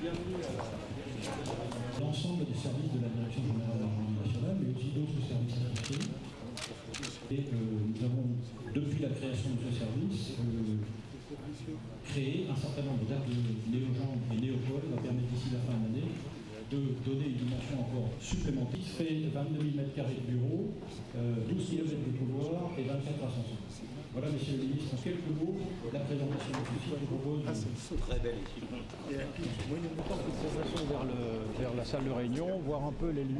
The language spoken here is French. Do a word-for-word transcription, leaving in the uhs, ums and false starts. L'ensemble des services de la Direction générale de l'Armée nationale, mais aussi d'autres services associés. Et euh, nous avons, depuis la création de ce service, euh, créé un certain nombre d'actes de néogenres et néopôles. Ça va permettre d'ici la fin de l'année de donner une dimension encore supplémentaire. Il fait vingt-deux mille mètres carrés de bureaux, euh, douze kilomètres de couloirs et vingt-quatre ascenseurs. Voilà, messieurs les ministres, en quelques mots, la présentation officielle vous propose. Ah, c'est très belle ici. Moi, il nous montre une présentation vers la salle de réunion, voir un peu les lieux.